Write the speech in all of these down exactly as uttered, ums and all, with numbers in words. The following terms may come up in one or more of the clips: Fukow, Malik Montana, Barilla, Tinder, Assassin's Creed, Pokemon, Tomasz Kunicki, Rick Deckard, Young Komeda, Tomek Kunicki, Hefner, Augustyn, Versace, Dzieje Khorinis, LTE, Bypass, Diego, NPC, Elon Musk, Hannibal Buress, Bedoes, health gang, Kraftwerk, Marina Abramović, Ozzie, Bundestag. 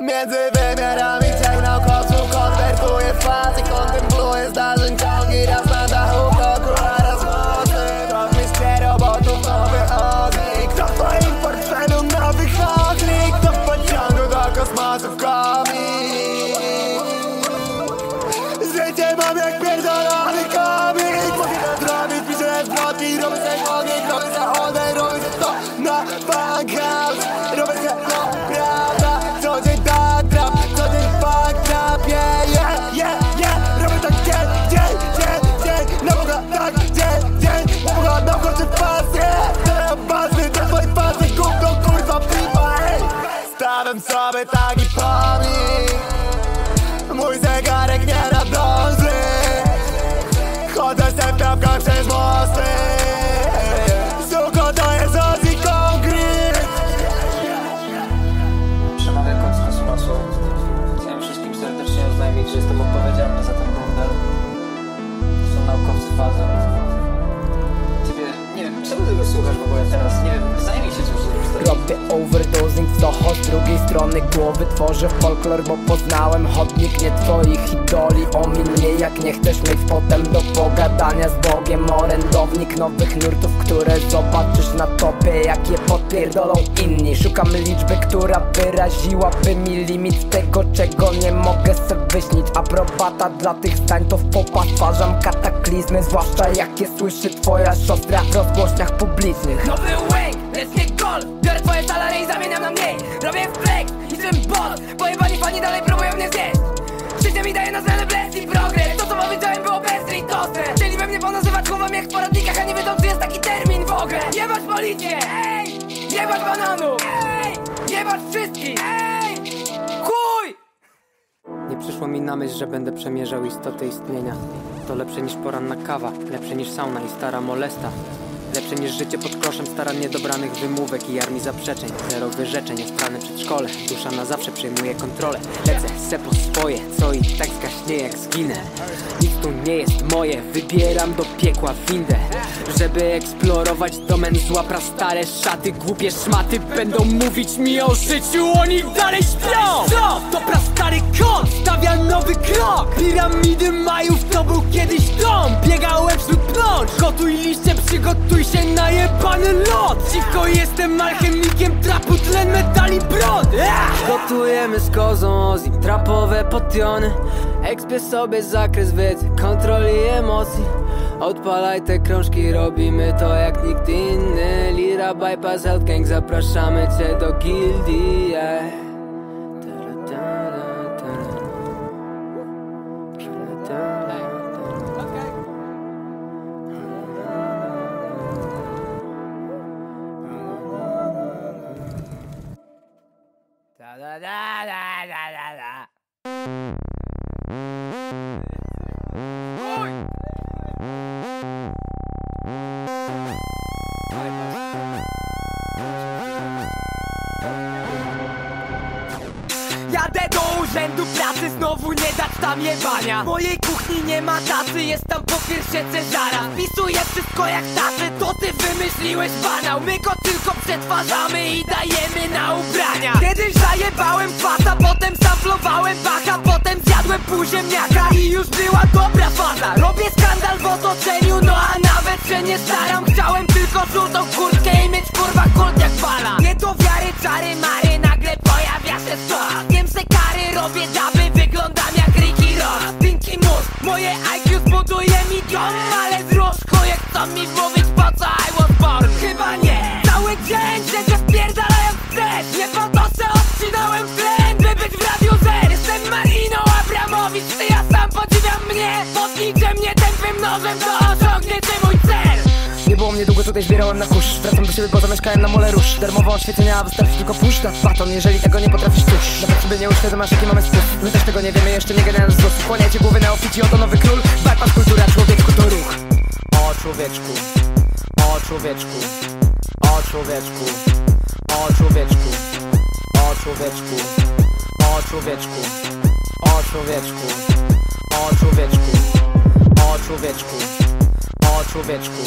Między wymiarami ciał naukowców konwertuje w fazy, kontempluje zdarzeń ciągi, raz na dachu kroku, a raz wody. To mistrzej robotów nowy Ozzie, kto w twoim portfelu nowych ogli, kto w pociągu do kosmosu w komik. Życie mam jak pierdolony komik. Mówi to drobić, piszę zwrotki, robię się ogień, robię zachodę, robię się to na bagaż, robię się naprawdę. Stawiam sobie taki pomnik, mój zegarek nie nadąży. Chodzę z teptawką przez mosty, suko to jest Ozzie konkret. Przemawiając z kosmosu, chciałem wszystkim serdecznie oznajmić, że jestem odpowiedzialny za ten burdel. To są naukowcy fazy. Ciebie, nie wiem, czemu tego słuchasz w ogóle teraz? Nie wiem, zajmij się czymś. Robię overdosing w Soho, z drugiej strony głowy tworzę folklor, bo poznałem chodnik nie twoich idoli. Omin mnie jak nie chcesz mieć potem do pogadania z Bogiem. Orędownik nowych nurtów, które zobaczysz na topie, jak je podpierdolą inni. Szukam liczby, która wyraziłaby mi limit tego, czego nie mogę se wyśnić. Aprobata dla tych zdań to w popa stwarzam kataklizmy, zwłaszcza jakie słyszy twoja siostra w rozgłośniach publicznych. Nowy wake, let's get gold. Biorę twoje salary i zamieniam na mniej. Robię flex i swym boss. Pojebani fani dalej próbują mnie zjeść. Życie mi daje na zmianę bless i progres. To co powiedziałem było bezry i tosne. Chcieli we mnie ponazywać głową jak w poradnikach, a nie wiedzą czy jest taki termin w ogóle. Jebać policję, ej! Jebać bananów, ej! Jebać wszystkich, ej! Chuj! Nie przyszło mi na myśl, że będę przemierzał istotę istnienia. To lepsze niż poranna kawa, lepsze niż sauna i stara molesta. Lepsze niż życie pod kloszem starannie dobranych wymówek i armii zaprzeczeń. Zero wyrzeczeń, niesprane przedszkole. Dusza na zawsze przejmuje kontrolę. Lecę se po swoje, co i tak zgaśnie jak zginę. Nic tu nie jest moje, wybieram do piekła windę. Żeby eksplorować domen zła, prastare szaty, głupie szmaty będą mówić mi o życiu, oni dalej śpią. To prastary kot stawia nowy krok. Piramidy Majów to był kiedyś dom. Biegałem wśród plącz, gotuj liście, przygotuj się na jebany lot. Cicho jestem alchemikiem trapu, tlen, medali, brod. Gotujemy z Kozą Ozzie trapowe potiony. Ekspię sobie zakres wiedzy, kontroli emocji. Odpalaj te krążki, robimy to jak nikt inny. Lira, bypass, health gang, zapraszamy cię do gildii, yeah. W mojej kuchni nie ma tacy, jest tam po pierwsze Cezara. Wpisuję wszystko jak tacy, to ty wymyśliłeś banał. My go tylko przetwarzamy i dajemy na ubrania. Kiedyś zajebałem kwasa, potem samplowałem Bacha, potem zjadłem pół ziemniaka i już była dobra faza. Robię skandal w otoczeniu, no a nawet się nie staram. Chciałem tylko żółtą kurtkę i mieć kurwa kult jak fala. Nie do wiary, czary, mary, nagle pojawia się soa. Wiem, że kary robię, daby wyglądam jak Ricky Ross. Pinki mózg, moje I Q zbuduje milion, ale z różku jak chcą mi mówić po co I was born. Chyba nie, cały dzień się wpierdalają w dres. Nie po to se odcinałem tlen, by być w Radiu Z. Jestem Mariną Abramović, ty ja sam podziwiam mnie. Podniczę mnie tępym nożem, to osiągniecie mój cel. Nie było mnie długo, tutaj zbierałem na kurz. Wracam do siebie, bo zamieszkałem na mole róż. Darmowe oświecenia, wystarczy tylko push na baton. Jeżeli tego nie potrafisz, cóż, nawet sobie nie uświadom, aż jaki mamy spust. My też tego nie wiemy, jeszcze nie general wzrost. Chłaniajcie głowy na ofici, oto nowy król. Bypass kultura, człowieczku to ruch. O człowieczku, o człowieczku, o człowieczku, o człowieczku, o człowieczku, o człowieczku, o człowieczku, o człowieczku, o człowieczku, o człowieczku. O człowieczku,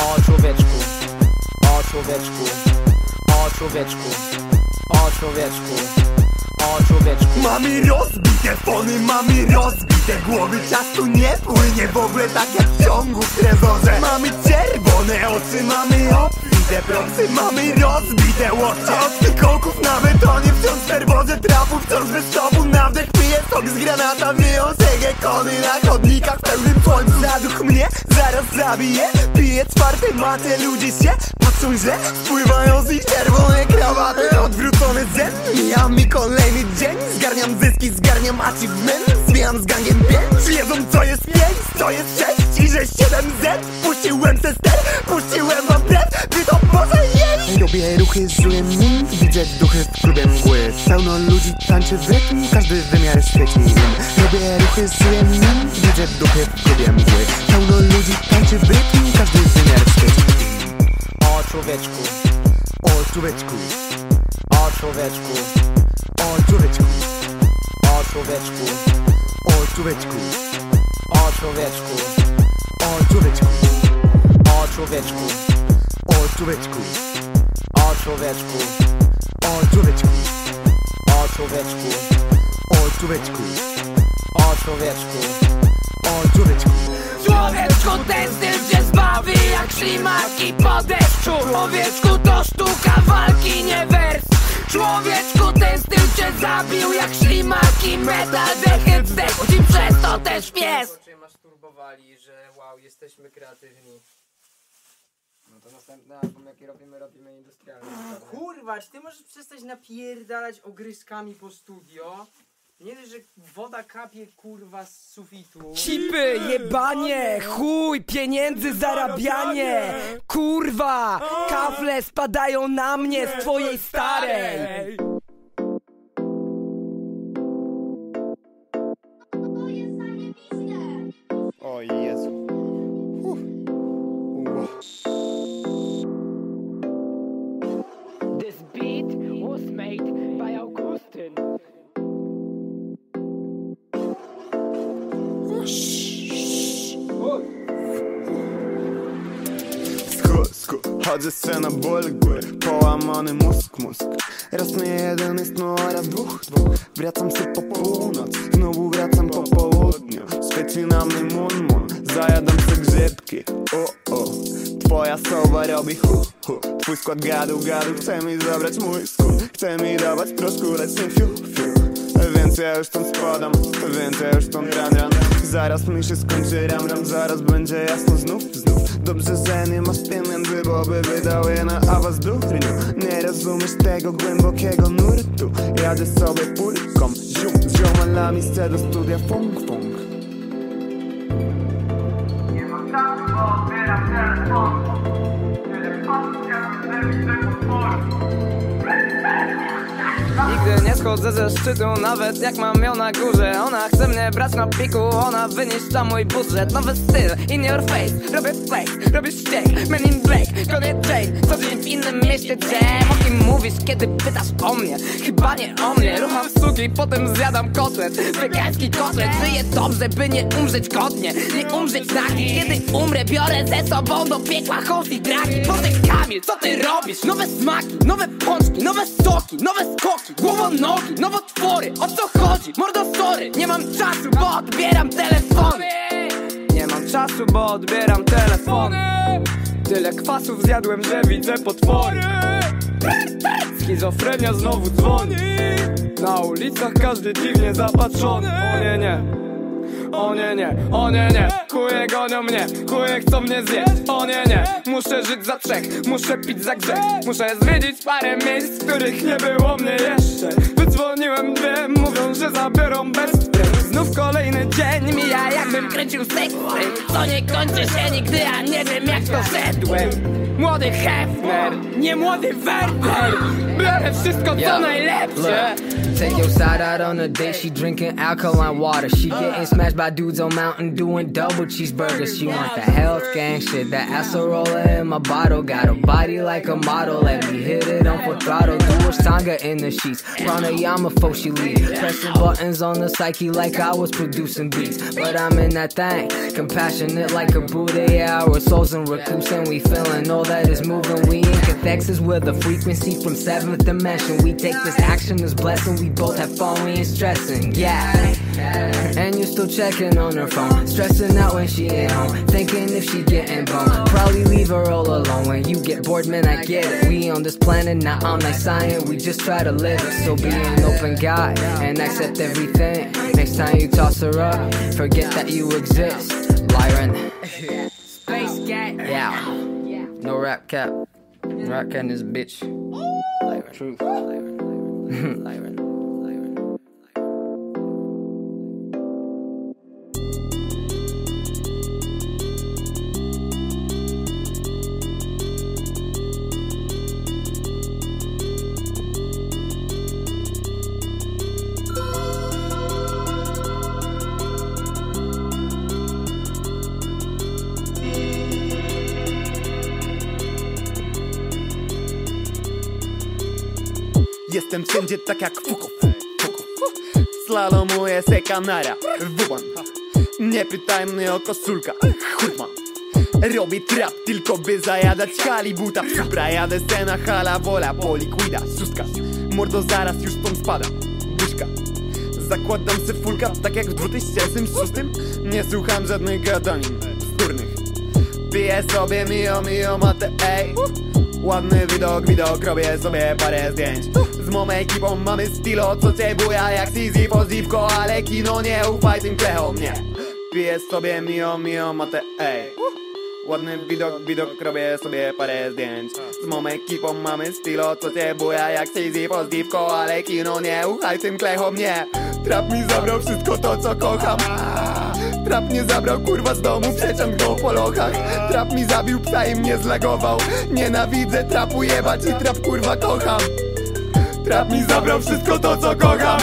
o człowieczku, o człowieczku, o O człowieczku, o człowieczku, o człowieczku. Mamy rozbite fony, mamy rozbite głowy. Czas tu nie płynie w ogóle tak jak w ciągu w trezorze. Mamy czerwone oczy, mamy obfite procy, mamy rozbite łokcie. Od tykołków na betonie, wciąż w nerwoze trafów, wciąż bez stopu. Na wdech piję sok z granata, myją zegę kony na chodnikach w pełnym słońcu. Zaduch mnie zaraz zabije, piję czwarte matę, ludzie się patrzą źle, spływają z ich czerwone krawaty. Odwrócone ze mnie, a mi kolejny dzień. Zgarniam zyski, zgarniam achievement, zwijam z gangiem pięć. Wiedzą co jest pięć, co jest sześć i że siedem Z. Puściłem se ster, puściłem wam brew, wy to może jeść. Robię ruchy, żuję nim, widzę duchy w klubie mgły. Pełno ludzi tańczy w rytm, każdy wymiar świeci nim. Robię ruchy, żuję nim, widzę duchy w klubie mgły. Pełno ludzi tańczy w rytm, każdy wymiar świeci. O człowieczku, o człowieczku, o człowieczku, o człowieczku, o człowieczku, o człowieczku, o człowieczku, o człowieczku, o człowieczku, o człowieczku, o człowieczku, o człowieczku, o człowieczku, o człowieczku, o człowieczku, o człowieczku. Człowieczku ten styl się zbawi jak ślimaki po deszczu. Człowieczku to sztuka walki, nie wers. Człowieczku ten styl cię zabił jak ślimaki, metal dechem zdechł ci przez to też pies. Czy masturbowali, że wow, jesteśmy kreatywni. No to następny album jaki robimy, robimy industrialny. Kurwa, czy ty możesz przestać napierdalać ogryskami po studio? Nie wiesz, że woda kapie kurwa z sufitu. Cipy, jebanie, chuj, pieniędzy zarabianie. Kurwa, kafle spadają na mnie z twojej starej. O Jezu. Uf. Uf. This beat was made by Augustyn. Chodzę se na ból góry, połamany mózg, mózg. Raz mnie jeden jest, no a raz dwóch, dwóch. Wracam się po północ, znowu wracam po południu. Świeci na mnie mun mun, zajadam se grzybki. O o, twoja sowa robi hu hu. Twój skład gadu gadu, chce mi zabrać mój skór. Chce mi dawać proszku, lecz nie fiu fiu. Więc ja już tam spadam, więc ja już tam ran ran. Zaraz mi się skończy ram ram, zaraz będzie jasno znów znów. Dobrze, że nie masz pieniędzy, bo by wydał je na awans durniu. Nie rozumiesz tego głębokiego nurtu. Jadę sobie purką, zium, z ziomalami chcę do studia funk funk. Nie ma czasu, odbieram telefon. Telefon, nigdy nie schodzę ze szczytu, nawet jak mam ją na górze. Ona chce mnie brać na piku, ona wyniszcza mój budżet. Nowy styl, in your face, robię fake, robię ściek, man in black, koniec Jane. Co dzień w innym mieście, jam, o kim mówisz, kiedy pytasz o mnie? Chyba nie o mnie, rucham suki, potem zjadam kotlet, wegański kotlet. Żyję dobrze, by nie umrzeć godnie, nie umrzeć nagi. Kiedy umrę, biorę ze sobą do piekła hołd i dragi. Potem Kamil, co ty robisz? Nowe smaki, nowe pączki, nowe soki, nowe skoki, głowonogi, nowotwory, o co chodzi? Mordo sorry, nie mam czasu, bo odbieram telefony. Nie mam czasu, bo odbieram telefony. Tyle kwasów zjadłem, że widzę potwory. Schizofrenia znowu dzwoni. Na ulicach każdy dziwnie zapatrzony. O nie, nie. O nie, nie, o nie, nie. Kuje gonią mnie, kuje chcą mnie zjeść. O nie, nie, muszę żyć za trzech, muszę pić za grzech. Muszę zwiedzić parę miejsc, których nie było mnie jeszcze. Wydzwoniłem dwie, mówią, że zabiorą bez. Znów kolejny dzień mija, jakbym kręcił seksy. To nie kończy się nigdy, a nie wiem jak to szedłem. Młody Hefner, nie młody Werner. Biorę wszystko co najlepsze. Take your side out on a date, she drinking alkaline water. She getting smashed by dudes on Mountain Dew and double cheeseburgers. She want the health gang shit, that acerola in my bottle. Got a body like a model, let me hit it on full throttle. Do was Tonga in the sheets. Pranayama for she lead. Pressing buttons on the psyche like I was producing beats. But I'm in that thing, compassionate like a Buddha. Yeah, our souls in recluse and we feeling all that is moving. We in cathexis with a frequency from seventh dimension. We take this action as blessing. We both have fun, we ain't stressing, yeah. And you're still checking on her phone, stressing out when she ain't home, thinking if she getting boned. Probably leave her all alone when you get bored, man, I get it. We on this planet, not on that science, we just try to live it. So be an open guy and accept everything. Next time you toss her up, forget that you exist. Lyran. Space cat. Yeah. No rap cap. Rap cat is bitch. Lyran. Truth. Lyran. Lyran. Lyran. Jestem wszędzie tak jak Fukow. Slalomuję se kanaria wyban. Nie pytaj mnie o koszulka. Hurtman robi trap tylko by zajadać halibuta. Supra jadę se na hala wola. Poliquida, suska. Mordo zaraz już stąd spada. Buźka. Zakładam se fulka tak jak w dwa tysiące szóstym. Nie słucham żadnych gadanin bzdurnych. Piję sobie mio mio mate, ej. Ładny widok, widok, robię sobie parę zdjęć. Z mą ekipą mamy stylo, co cię buja jak Sizi podziwko. Ale kino nie ufaj tym klechom, nie. Piję sobie mio, mio, mate, ej. Ładny widok, widok, robię sobie parę zdjęć. Z mą ekipą mamy stylo, co cię buja jak Sizi podziwko. Ale kino nie ufaj tym klechom, nie. Trap mi zabrał wszystko to, co kocham. Trap mnie zabrał kurwa z domu, przeciągnął po lochach. Trap mi zabił psa i mnie zlagował. Nienawidzę trapu jebać i trap kurwa kocham. Trap mi zabrał wszystko to, co kocham.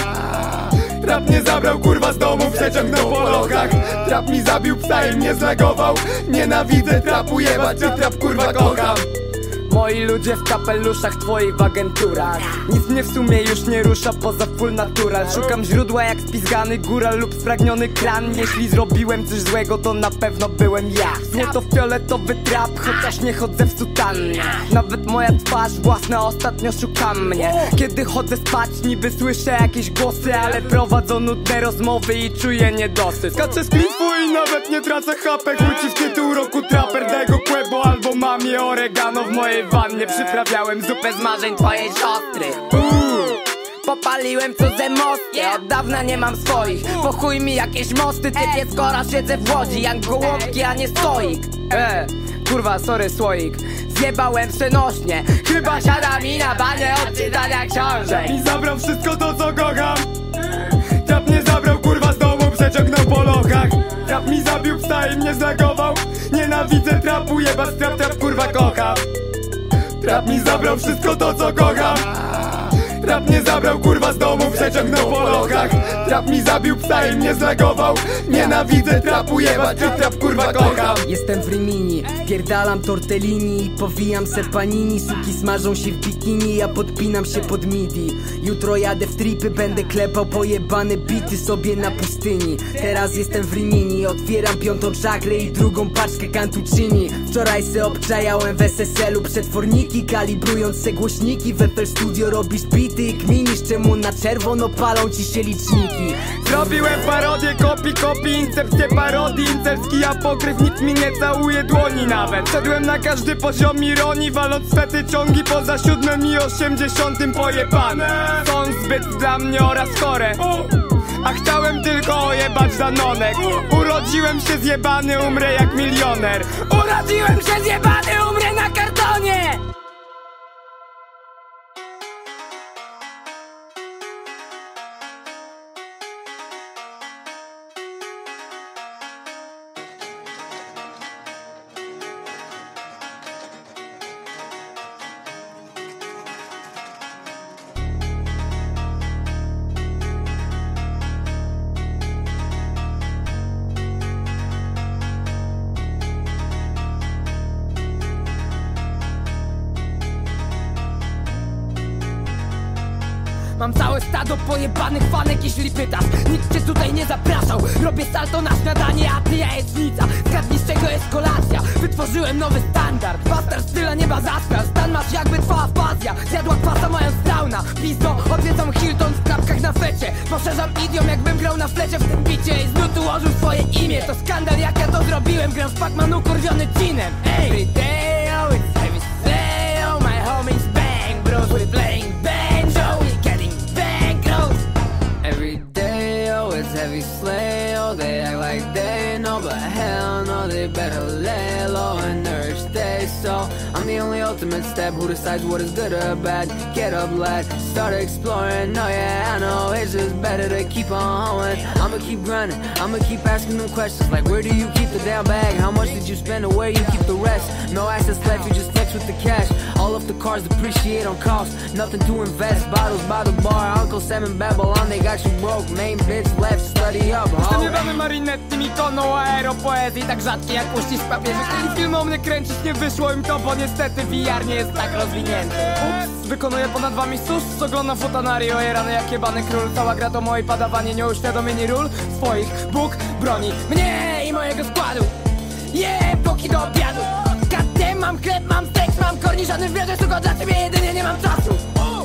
Trap mnie zabrał kurwa z domu, przeciągnął po lochach. Trap mi zabił psa i mnie zlagował. Nienawidzę trapu jebać i trap kurwa kocham. Moi ludzie w kapeluszach, twoi w agenturach. Nic mnie w sumie już nie rusza poza full natural. Szukam źródła jak spizgany góral lub spragniony kran. Jeśli zrobiłem coś złego, to na pewno byłem ja. Złoto fioletowy trap, chociaż nie chodzę w sutannie. Nawet moja twarz własna ostatnio szuka mnie. Kiedy chodzę spać, niby słyszę jakieś głosy, ale prowadzą nudne rozmowy i czuję niedosyt. Skaczę z klifu i nawet nie tracę chapek. Wróci w tytuł roku traper, daj go kłebo albo mamie oregano w mojej wannie. Przyprawiałem zupę z marzeń twojej siostry. Uuu, popaliłem cudze mosty. Od dawna nie mam swoich, po chuj mi jakieś mosty. Typie skora siedzę w łodzi, jak gołąbki, a nie stoik. E, kurwa, sorry słoik. Zjebałem przenośnie, chyba siada mi na banie od czytania książek. I zabrał wszystko to, co kocham. Trap mnie zabrał kurwa z domu, przeciągnął po lochach. Trap mi zabił psa i mnie zlagował. Nienawidzę trapu, jeba z trap, trap kurwa kocham. Trap mi zabrał wszystko to, co kocham. Trap mnie zabrał kurwa z domu, przeciągnął po lochach. Trap mi zabił psa i mnie zlagował. Nienawidzę trapu jebać, trap kurwa kocham. Jestem w Rimini, pierdalam tortellini i powijam se panini. Suki smażą się w bikini, ja podpinam się pod midi. Jutro jadę w tripy, będę klepał pojebane bity sobie na pustyni. Teraz jestem w Rimini, otwieram piątą czakrę i drugą paczkę cantuccini. Wczoraj se obczajałem w S S L-u przetworniki, kalibrując se głośniki. W Apple Studio robisz bity. Ty kminisz, czemu na czerwono palą ci się liczniki. Zrobiłem parodię, kopi, kopi, incepcję parodii. Incepski apokryf, nikt mi nie całuje dłoni nawet. Szedłem na każdy poziom ironii, waląc swety ciągi poza siódmym i osiemdziesiątym pojebane. Są zbyt dla mnie oraz chore. A chciałem tylko ojebać zanonek. Urodziłem się zjebany, umrę jak milioner. Urodziłem się zjebany, umrę na kartonie. Mam całe stado pojebanych fanek, jeśli pytasz. Nikt cię tutaj nie zapraszał. Robię salto na śniadanie, a ty jajecznica. Zgadnij, z czego jest kolacja. Wytworzyłem nowy standard. Bastard styla nieba zaśmiał. Stan masz jakby trwała fazja. Zjadła kwasa moja strauna. Pizdo, odwiedzam Hilton w klapkach na fecie. Poszerzam idiom, jakbym grał na flecie w tym bicie. I z nutu ułożył swoje imię. To skandal, jak ja to zrobiłem. Gram w Pac-Manu kurwiony ginem. Ej! Every day, oh it's heavy sale. My homies bang, bros, we're playing banjo. We're getting bankrupt. Every day, oh it's heavy sale. They act like they know, but hell no, they better lay low and nurse they so. I'm the only ultimate step who decides what is good or bad. Get up, lad, start exploring. No, yeah, I know it's just better to keep on hoeing. I'ma keep grinding, I'ma keep asking them questions like where do you keep the damn bag? How much did you spend and where you keep the rest? No access left, you just flex with the cash. All of the cars depreciate on cost, nothing to invest. Bottles by the bar, Uncle Sam and Babylon, they got you broke. Main bitch left, study up. Jestem jebany Marinetti, Mikono, aeropoezji tak rzadkie jak uścisk papieży. Kiedy film o mnie kręcić nie wyszło im to, bo nie niestety V R nie jest tak rozwinięty. Ups, wykonuję ponad wami sus, co oglądam fotanari, oje rany jak jebany król. Cała gra to moje padawanie, nieuświadomieni ról swoich. Bóg broni mnie i mojego składu. Jeee, póki do obiadu. Katem mam chleb, mam seks, mam korniżany w biodę, tylko dla ciebie jedynie nie mam czasu.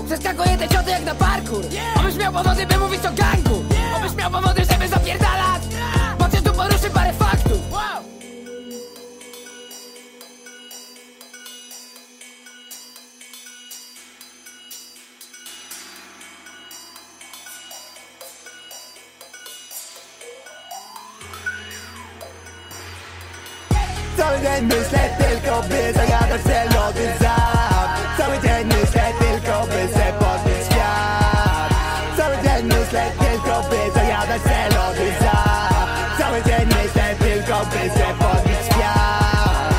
Przeskakuję te cioty jak na parkour. Obyś miał powody, by mówić o gangu. Obyś miał powody, żeby zapierdalać. Bo cię tu poruszy parę faktów. Cały dzień myślę tylko, by zagadać te lody zap. Cały dzień myślę tylko, by se podnieść świat. Cały dzień myślę tylko, by zagadać te lody zap. Cały dzień myślę tylko, by se podnieść świat.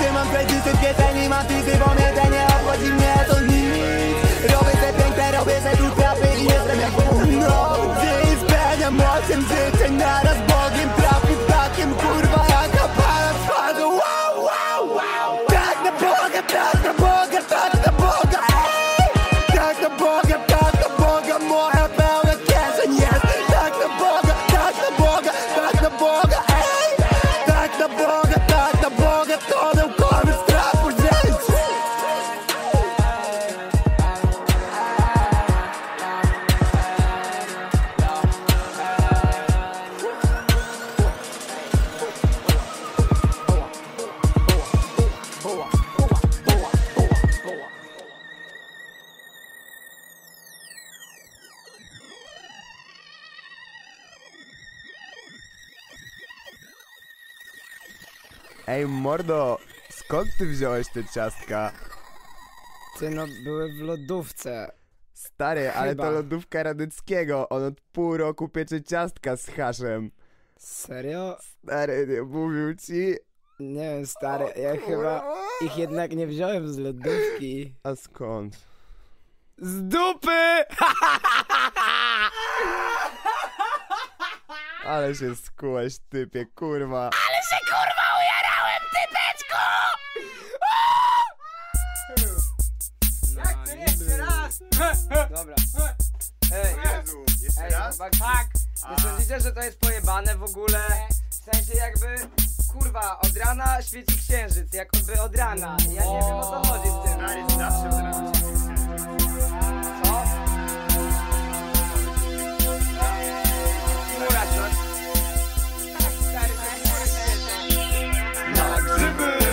Trzymam kredyty, kieszeni, mam pity, bo mnie nie obchodzi mnie to nic. Robię te piękne, robię te dutrapy i jestem jak północ. Gdy spełniam osiem życzeń naraz, Bogiem trafi takim kurwa jak Ej, mordo, skąd ty wziąłeś te ciastka? Ty, no, były w lodówce. Stary, chyba. Ale to lodówka Radyckiego, on od pół roku piecze ciastka z haszem. Serio? Stary, nie mówił ci? Nie wiem, stary, o, ja chyba ich jednak nie wziąłem z lodówki. A skąd? Z dupy! Ale się skułeś, typie, kurwa. Ale się kurwa! Dobra. Ej, Jezu, jeszcze ej, raz? Chyba, tak. Nie sądzicie, że to jest pojebane w ogóle? W sensie jakby, kurwa, od rana świeci księżyc, jakby od rana. Ja nie wiem, o co chodzi z tym. Stary, zawsze od rana świeci księżyc. Co? Chmura, co? Tak, stary, to jest na grzyby!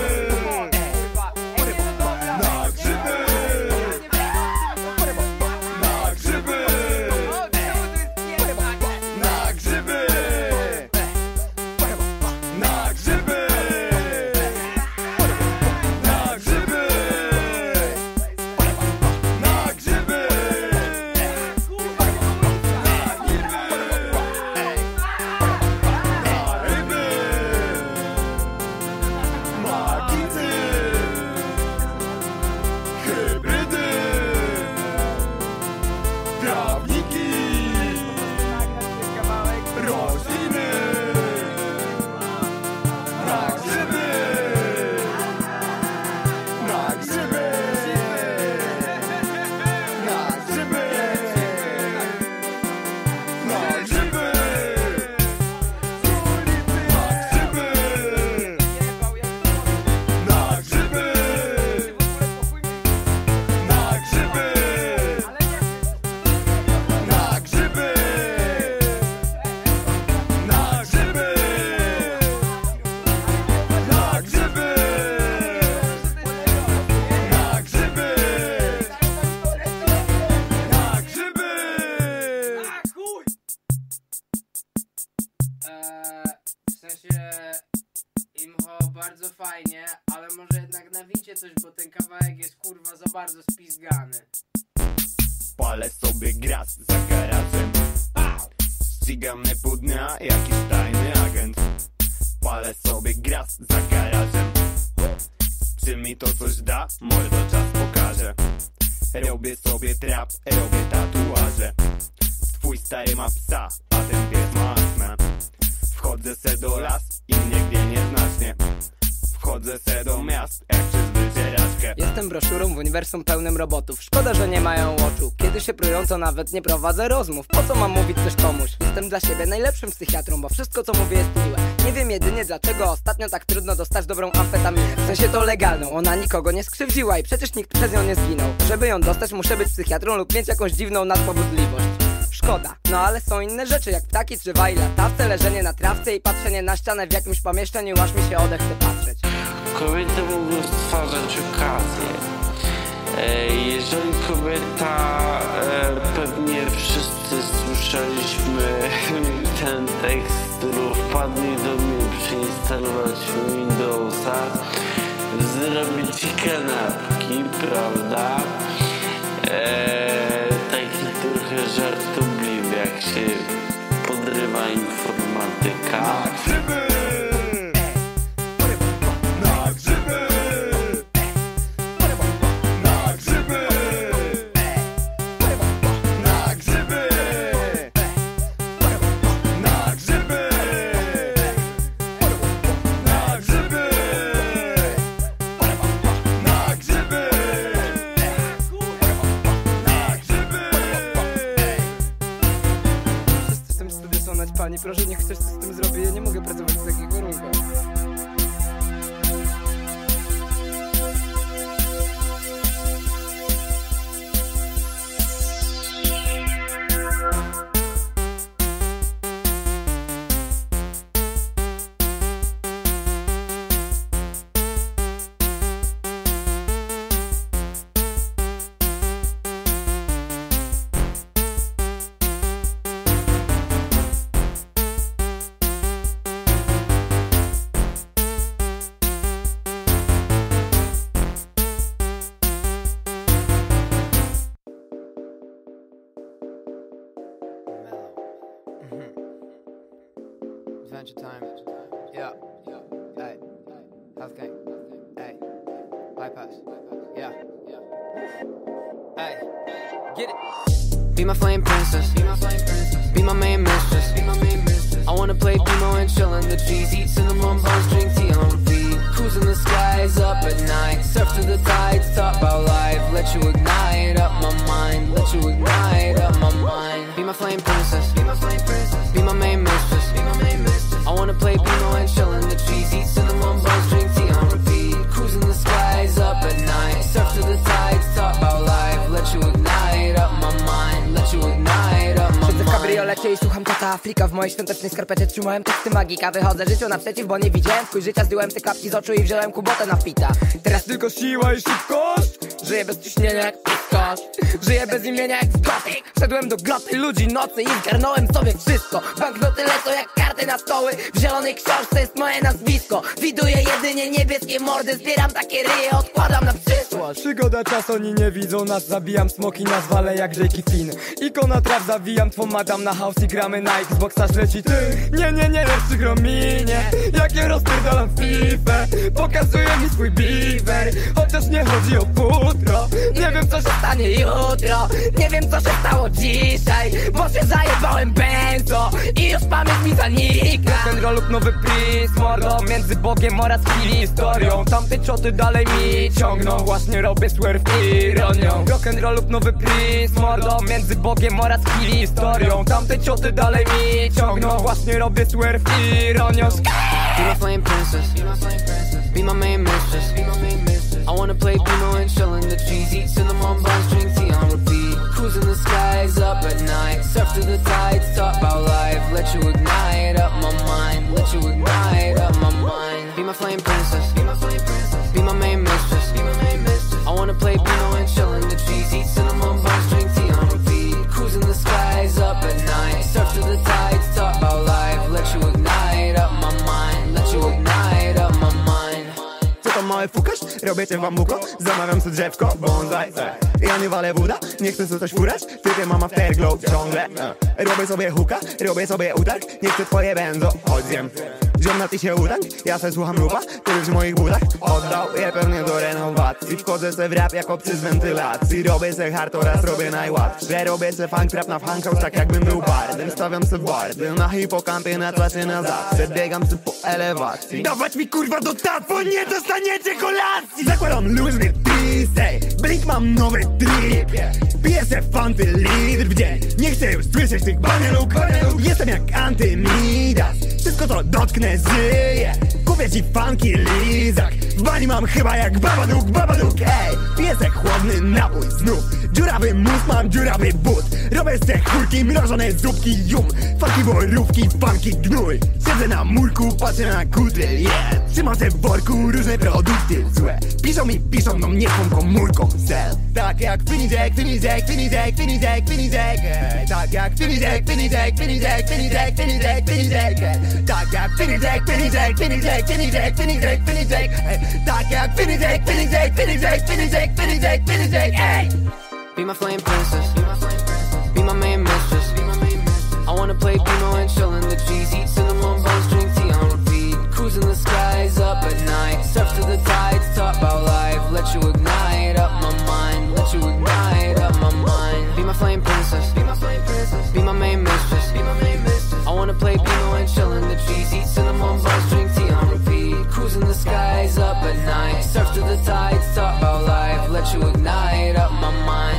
fajnie, ale może jednak nawijcie coś, bo ten kawałek jest kurwa za bardzo spizgany. Palę sobie gras za garażem, ścigam nepudnia, jakiś tajny agent. Palę sobie gras za garażem, czy mi to coś da? Może to czas pokaże. Robię sobie trap, robię tatuaże. Twój stary ma psa, a ten pies ma astmę. Wchodzę se do las i nigdy nieznacznie. Wchodzę se do miast, jak przez wycieraczkę. Jestem broszurą w uniwersum pełnym robotów. Szkoda, że nie mają oczu. Kiedy się prują, to nawet nie prowadzę rozmów. Po co mam mówić coś komuś? Jestem dla siebie najlepszym psychiatrą, bo wszystko co mówię jest miłe. Nie wiem jedynie dlaczego ostatnio tak trudno dostać dobrą amfetaminę. W sensie to legalną, ona nikogo nie skrzywdziła i przecież nikt przez nią nie zginął. Żeby ją dostać, muszę być psychiatrą lub mieć jakąś dziwną nadpobudliwość. Szkoda, no ale są inne rzeczy jak ptaki czy waj, latawce, leżenie na trawce i patrzenie na ścianę w jakimś pomieszczeniu, aż mi się odech chce patrzeć. Kobiety mogą stwarzać okazję. E, jeżeli kobieta, e, pewnie wszyscy słyszeliśmy ten tekst, wpadli do mnie przyinstalować Windowsa, zrobić kanapki, prawda? E, Żartobliwy, jak się podrywa informatyka. Na grzyby! Na grzyby! Na grzyby! Na grzyby! Na grzyby! Na grzyby! Na grzyby! Pani, proszę, niech ktoś coś z tym zrobi, ja nie mogę pracować w takich warunkach. Adventure time, yeah, hey, health gang, hey, bypass, yeah, hey, get it. Be my flame princess, be my flame princess, be my main mistress, be my main mistress. I wanna play Pimo and chillin' the G's, eat cinnamon buns, drink tea on feed, cruising the skies up at night, surf to the tides, talk about life, let you ignite up my mind, let you ignite up my mind. Be my flame princess, be my flame princess, be my main mistress, be my main mistress. I wanna play Pino and chillin' the trees, eat cinnamon buns, drink tea on repeat, cruising the skies up at night, surf to the tides, talk about life, let you ignite up my mind, let you ignite up my mind. Siedzę w kabriolecie i słucham Tata Afrika, w mojej świątecznej skarpecie trzymałem teksty magika, wychodzę życiu naprzeciw, bo nie widziałem swój życia, zdjąłem te klapki z oczu i wziąłem kubotę na pita. Teraz tylko siła i szybkość, żyję bez ciśnienia jak piskarz, żyję bez imienia jak w goty. Wszedłem do gloty ludzi nocy i zgarnąłem sobie wszystko, banknoty lecą jak karty na stoły, w zielonej książce jest moje nazwisko, widuję jedynie niebieskie mordy, zbieram takie ryje, odkładam na przyszłość. Przygoda czas, oni nie widzą nas, zabijam smoki, nazwalę jak rzeki Finn, ikona traw zawijam, twą madam na house i gramy na Xbox, aż leci ty, nie, nie, nie, lepszy grominie, jak je rozpierdalam w fifę, pokazuje mi swój beaver, chociaż nie chodzi o futro, nie wiem co się stanie jutro, nie wiem co się stało dzisiaj, bo się zajebałem benzo i już pamięć mi zanika. Ten rol lub nowy pris, mordo, między Bogiem oraz historią, tamte czoty dalej mi ciągną, właśnie robię swerw ironią. Rock'n'roll lub nowy pris, mordo, między Bogiem oraz historią, tamte cioty dalej mi ciągną, właśnie robię swerw ironią. Be my flame princess, be my main mistress, I wanna play Pimo and chillin' the trees, eat cinnamon buns, drink tea on repeat, cruising the skies up at night, surf to the tides, talk about life, let you ignite up my mind, let you ignite up my mind. Be my flame princess, be my flame princess, be my main mistress, be my main mistress. I wanna play Pimo and chillin' the trees, eat cinnamon buns, drink tea on repeat, cruising the skies up at night, surf to the tides, talk about life, let you ignite up my mind, let you ignite up my mind. robię tym wam muko, zamawiam sobie drzewko, bonsai. Ja nie walę wuda, nie chcę sobie coś furać, ty ty mama afterglow ciągle. Robię sobie huka, robię sobie utarg, nie chcę twoje benzo, chodź zjem. Ziomna ty się udań, ja se słucham lupa, ty w moich budach oddał je pewnie do renowacji. Wchodzę se w rap jako przy z wentylacji, robię se hard oraz robię najłatwsze. Robię se funk trap na funkhouse tak jakbym był bardem. Stawiam se bardy na hipokampie, na tlacie na zawsze. Biegam se po elewacji. Dawać mi kurwa do tatwo, nie dostaniecie kolacji. Zakładam luźny tisej, blink mam nowy trip. Piję se fanty litr w dzień, nie chcę już słyszeć tych baneluk. Jestem jak Antymidas, wszystko to dotknę żyje. Kupię ci funky lizak, w bani mam chyba jak babaduk, babaduk. Ej, piesek chłodny napój znów, dziurawy mus, mam dziurawy but. Robię se chórki, mrożone zupki, jum. Funky borówki, funky gnój. Siedzę na murku, patrzę na kudry, yeah. Trzymam se w worku różne produkty złe. Piszą mi, piszą, no mnie tą komórką sel. Tak jak Finizek, Finizek, Finizek, Finizek, Finizek. Tak jak Finizek, Finizek, Finizek, Finizek, Finizek, Finizek. Tak jak Finizek, Finizek, Finizek, Finizek, Finizek, Finizek. Tak jak Finizek, Finizek, Finizek, Finizek, Finizek, Finizek. Ej! Be my flame princess, be my flame princess, be my main mistress, be my main mistress. I wanna play Pimo and chill in the G's, eat cinnamon buns, drink tea on repeat. Cruising the skies up at night, surf to the tides, talk about life. Let you ignite up my mind, let you ignite up my mind. Be my flame princess, be my flame princess, be my main mistress, be my main mistress. I wanna play Pimo and chill in the G's, eat cinnamon buns, drink tea on repeat. Cruising the skies up at night, surf to the tides, talk about life. Let you ignite up my mind.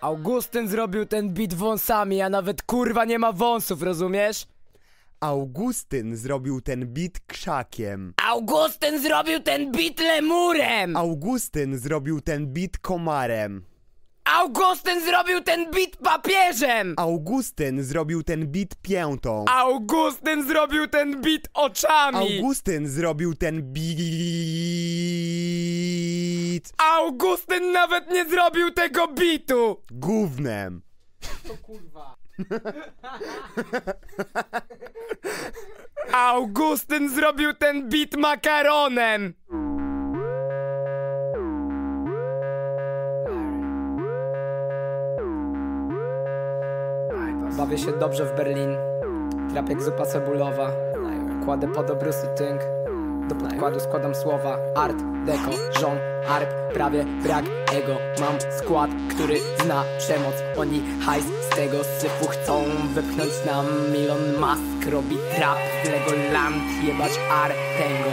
Augustyn zrobił ten beat wąsami, a nawet kurwa nie ma wąsów, rozumiesz? Augustyn zrobił ten beat krzakiem. Augustyn zrobił ten beat lemurem. Augustyn zrobił ten beat komarem. Augustyn zrobił ten beat papieżem. Augustyn zrobił ten beat piętą. Augustyn zrobił ten beat oczami. Augustyn zrobił ten beat. Augustyn nawet nie zrobił tego bitu. Gównem. To kurwa. Augustyn zrobił ten beat makaronem. Bawię się dobrze w Berlin, trap jak zupa cebulowa. Kładę pod obrysu tynk, do podkładu składam słowa. Art, deko, żon, arp, prawie brak ego. Mam skład, który zna przemoc. Oni hajs z tego syfu chcą wypchnąć nam. Elon Musk robi trap z Legoland, jebać Artengo.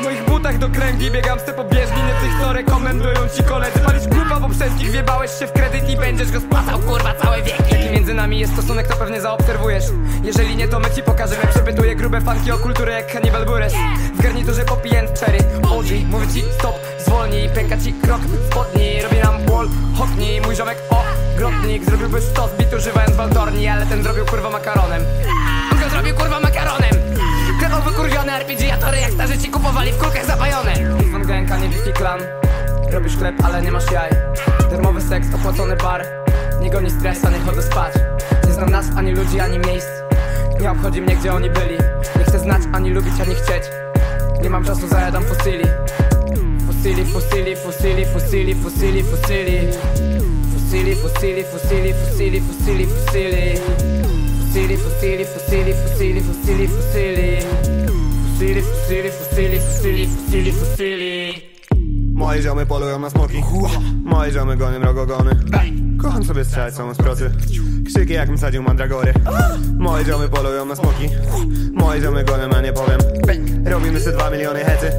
W moich butach do kręgi biegam z te pobieżni, nie tych co rekomendują ci koledzy. Palić grupa poprzednich, wjebałeś się w kredyt i będziesz go spłacał kurwa całe wieki. Jaki między nami jest stosunek to pewnie zaobserwujesz. Jeżeli nie to my ci pokażemy, przepytuję grube fanki o kulturę jak Hannibal Buress. W garniturze popijent cztery O G, mówię ci stop, zwolnij, pęka ci krok spodni. Robi nam wall, hotni, mój ziomek ogrodnik. Zrobiłby stos bit używając waltorni, ale ten zrobił kurwa makaronem. On go zrobił kurwa makaronem. Kredą wykurwione er pe gie-atory jak starzyci kupowali w kulkach zapajone. Health gang, niebieski klan. Robisz chleb, ale nie masz jaj. Darmowy seks, opłacony bar. Nie goni stresa, nie chodzę spać. Nie znam nazw, ani ludzi, ani miejsc. Nie obchodzi mnie, gdzie oni byli. Nie chcę znać, ani lubić, ani chcieć. Nie mam czasu, zajadam fusili. Fusili, fusili, fusili, fusili, fusili, fusili. Fusili, fusili, fusili, fusili, fusili, fusili. Fusili, fusili, fusili, fusili, fusili, fusili. Fusili, fusili, fusili, fusili, fusili, fusili. Moje ziomy polują na smoki. Moje ziomy gonią rogogony. Kocham sobie strzelać samą z procy. Krzyki jakbym sadził mandragory. Moje ziomy polują na smoki. Moje ziomy gonią, a nie powiem. Robimy sobie dwa miliony hety.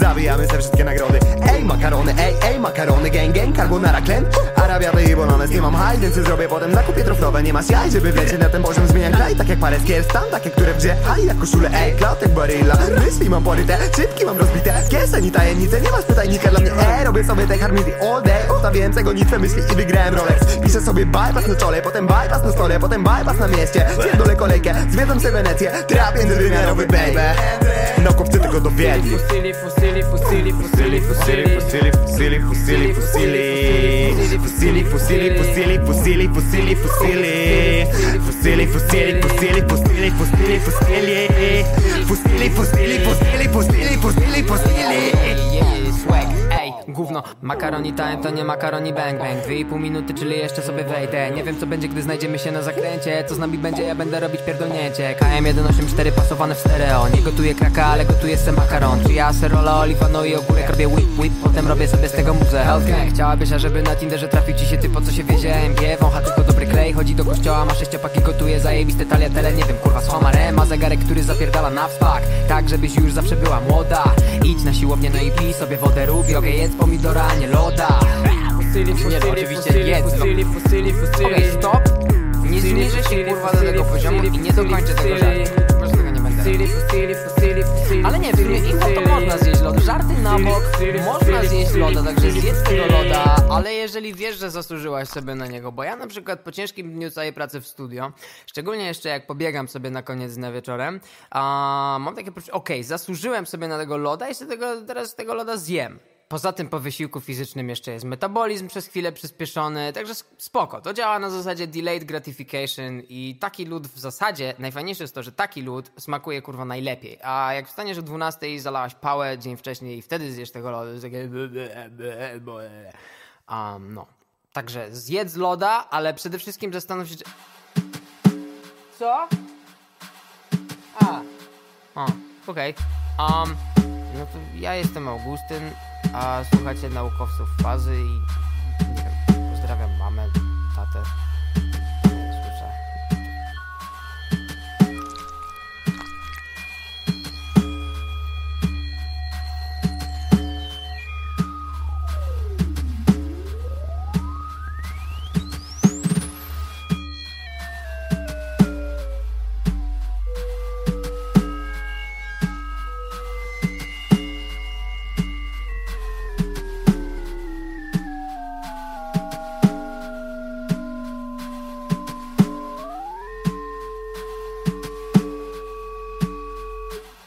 Zabijamy sobie wszystkie nagrody. Ej makarony, ej, ej makarony, gang, gang, carbonara, klem. Arabiaty i bolones, nie mam hajs, więc zrobię potem, zakupię truflowe, nie masz jaj. Żeby wiecie, na ten poziom zmienia kraj, tak jak parę skierstan, takie, które wdzie, haj, jak koszule, ej, klatek, barilla. Myśli mam poryte, szybki mam rozbite, kieszeń i tajemnice, nie masz pytajnika dla mnie, ej, robię Robię sobie te harmony all day. Odstawiłem cegonitwę myśli i wygrałem Rolex. Piszę sobie bypass na czole, potem bypass na stole, potem bypass na mieście. Zwierdolę kolejkę, zwiedzam sobie Wenecję. Trap międzywymiarowy, baby. Naukowcy tego dowiedli. Fusili, fusili, fusili, fusili, fusili, fusili, fusili, fusili, fusili, fusili, fusili, fusili, fusili, fusili, fusili, fusili, fusili, fusili, fusili, fusili, fusili, fusili, fusili, fusili, fusili, fusili, fusili. Swag, ej, gówno, makaroni time to nie makaroni bang bang. Dwie i pół minuty, czyli jeszcze sobie wejdę. Nie wiem co będzie, gdy znajdziemy się na zakręcie. Co z nami będzie, ja będę robić pierdolnięcie. K M sto osiemdziesiąt cztery pasowane w stereo. Nie gotuję kraka, ale gotuję se makaron. Czy ja serola, oliwano i ogórek robię whip whip. Potem robię sobie z tego muzę health gang. Chciałabyś, ażeby na Tinderze trafił ci się typ, po co się wiezie M G, wącha tylko dobry klej. Chodzi do kościoła, ma sześciopaki, gotuje zajebiste taliatele. Nie wiem, kurwa, z homarem, ma zegarek, który zapierdala na wspak. Tak, żebyś już zawsze była młoda. Idź na siłownię, no i pij sobie wodę rubi. Ogę jedz pomidora, nie loda. Fusili, fusili, oczywiście jedz. Fusili, fusili, fusili. Okej, stop. Nie zniżę się, kurwa, do tego poziomu i nie dokończę tego żartu. Może tego nie będę. Ale nie, w sumie info to można zjeść loda. Żarty na bok, można zjeść loda, także zjedz tego loda. Ale jeżeli wiesz, że zasłużyłaś sobie na niego, bo ja na przykład po ciężkim dniu całej pracy w studio, szczególnie jeszcze jak pobiegam sobie na koniec dnia wieczorem, a mam takie poczucie, okej, okay, zasłużyłem sobie na tego loda i sobie tego, teraz tego loda zjem. Poza tym po wysiłku fizycznym jeszcze jest metabolizm przez chwilę przyspieszony, także spoko. To działa na zasadzie delayed gratification i taki lód w zasadzie, najfajniejsze jest to, że taki lód smakuje kurwa najlepiej. A jak wstaniesz o dwunastej i zalałaś pałę dzień wcześniej i wtedy zjesz tego lodu, jest takie... Um, no. Także zjedz loda, ale przede wszystkim zastanów się, czy... Co? A. O, okej. Okay. Um, no to ja jestem Augustyn. A słuchacie Naukowców Fazy i nie wiem, pozdrawiam mamę, tatę.